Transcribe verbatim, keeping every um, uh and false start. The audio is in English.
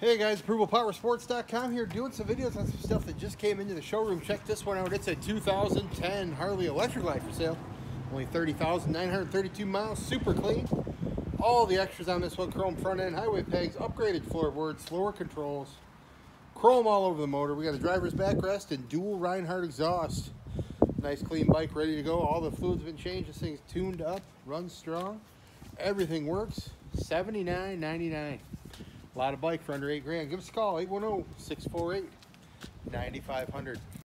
Hey guys, Approval Powersports dot com here, doing some videos on some stuff that just came into the showroom. Check this one out. It's a two thousand ten Harley Electra Glide for sale. Only thirty thousand nine hundred thirty-two miles, super clean. All the extras on this one: chrome front end, highway pegs, upgraded floorboards, slower controls, chrome all over the motor. We got a driver's backrest and dual Rinehart exhaust. Nice clean bike, ready to go. All the fluids have been changed. This thing's tuned up, runs strong. Everything works. seventy-nine ninety-nine. A lot of bike for under eight grand. Give us a call, eight one zero, six four eight, nine five hundred.